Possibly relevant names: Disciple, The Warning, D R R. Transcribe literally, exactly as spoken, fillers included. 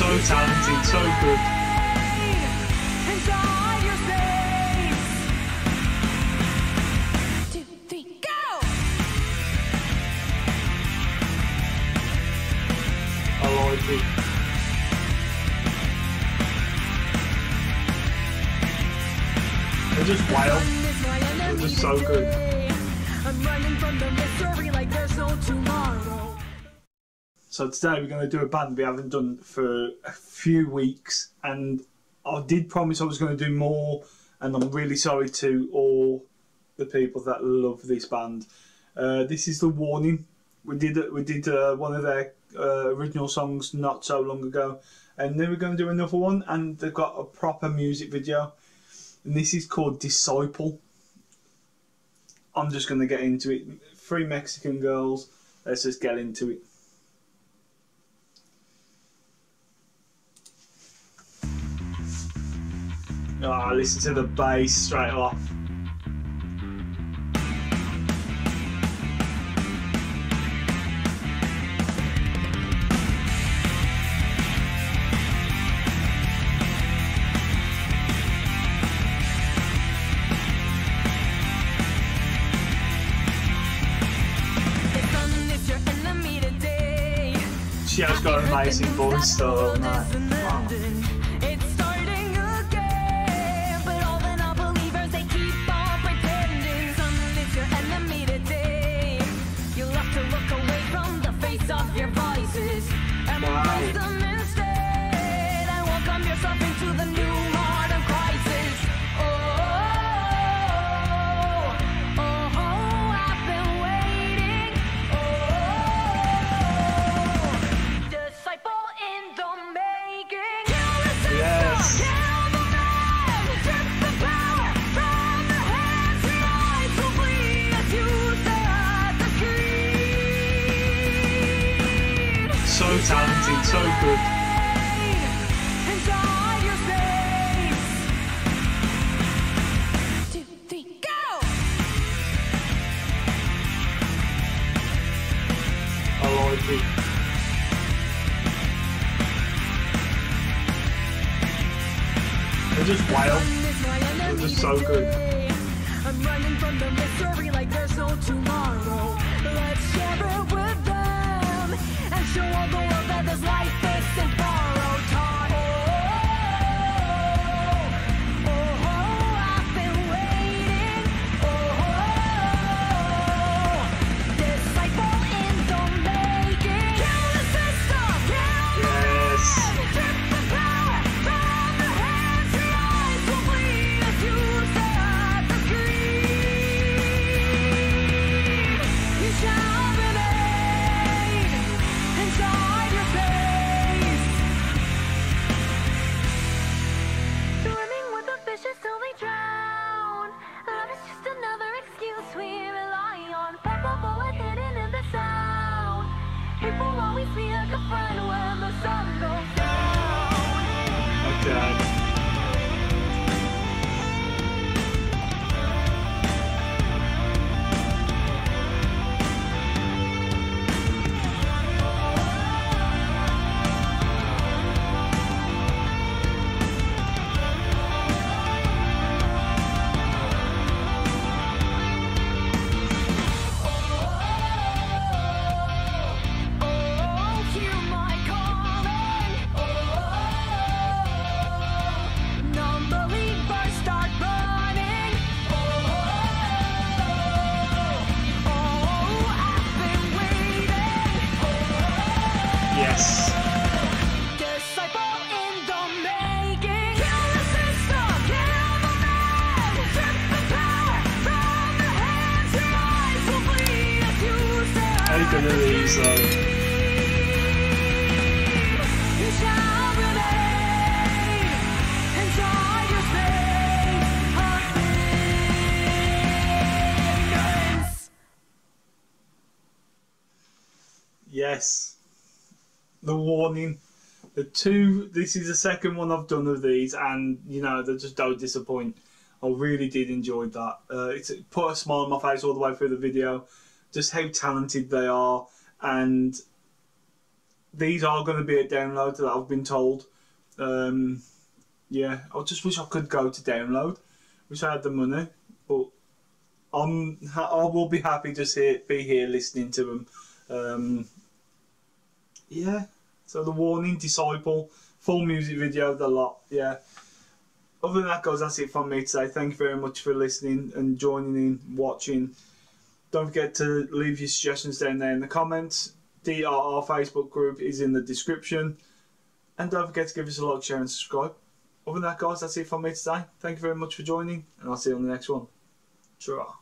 so talented, so good. Two, three, go! I like it. They're just wild. They're just so good. I'm running from the mystery like there's no tomorrow. So today we're going to do a band we haven't done for a few weeks, and I did promise I was going to do more, and I'm really sorry to all the people that love this band. Uh, this is The Warning. We did we did uh, one of their uh, original songs not so long ago, and then we're going to do another one, and they've got a proper music video, and this is called Disciple. I'm just going to get into it. Three Mexican girls, let's just get into it. Oh, listen to the bass straight off. She has got an amazing voice, so nice. Wow. So talented, so good. Two, three, go! I like it. They're just wild. They're just so good. I'm running from the mystery like there's no tomorrow. Let's share it with them. And show all the world that this life is in borrowed time. Oh, oh, oh, oh, oh, I've been waiting. Oh, oh, oh, disciple in the making. Kill the system, kill the yes. Trip the power from the hands. Realize we'll bleed as you set out the screen. You shall gonna lose though. You shall relate. Enjoy your space. Yes. The Warning. The two this is the second one I've done of these, and you know, they just don't disappoint. I really did enjoy that. Uh, it's it put a smile on my face all the way through the video. Just how talented they are, and these are going to be a download that I've been told. Um, yeah, I just wish I could go to download. Wish I had the money, but I'm, I will be happy to see it, be here listening to them. Um, yeah, so The Warning, Disciple, full music video, the lot, yeah. Other than that, guys, that's it from me today. Thank you very much for listening and joining in, watching. Don't forget to leave your suggestions down there in the comments. D R R Facebook group is in the description. And don't forget to give us a like, share and subscribe. Other than that, guys, that's it from me today. Thank you very much for joining, and I'll see you on the next one. Ta-ra.